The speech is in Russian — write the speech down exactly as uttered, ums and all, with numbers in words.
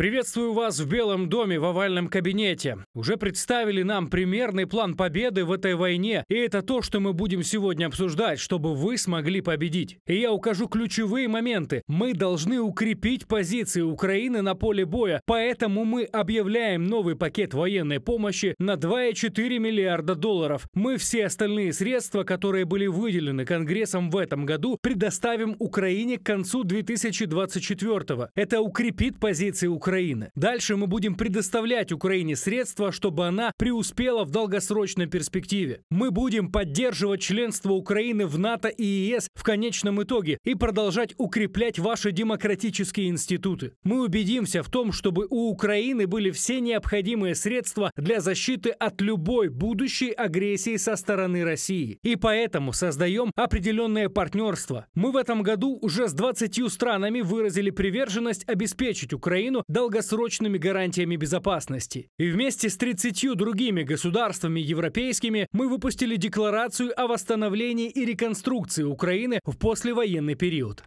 Приветствую вас в Белом доме в овальном кабинете. Уже представили нам примерный план победы в этой войне. И это то, что мы будем сегодня обсуждать, чтобы вы смогли победить. И я укажу ключевые моменты. Мы должны укрепить позиции Украины на поле боя. Поэтому мы объявляем новый пакет военной помощи на два и четыре десятых миллиарда долларов. Мы все остальные средства, которые были выделены Конгрессом в этом году, предоставим Украине к концу две тысячи двадцать четвёртого. Это укрепит позиции Украины. Украины. Дальше мы будем предоставлять Украине средства, чтобы она преуспела в долгосрочной перспективе. Мы будем поддерживать членство Украины в НАТО и ЕС в конечном итоге и продолжать укреплять ваши демократические институты. Мы убедимся в том, чтобы у Украины были все необходимые средства для защиты от любой будущей агрессии со стороны России. И поэтому создаем определенное партнерство. Мы в этом году уже с двадцатью странами выразили приверженность обеспечить Украину до долгосрочными гарантиями безопасности. И вместе с тридцатью другими государствами европейскими мы выпустили декларацию о восстановлении и реконструкции Украины в послевоенный период.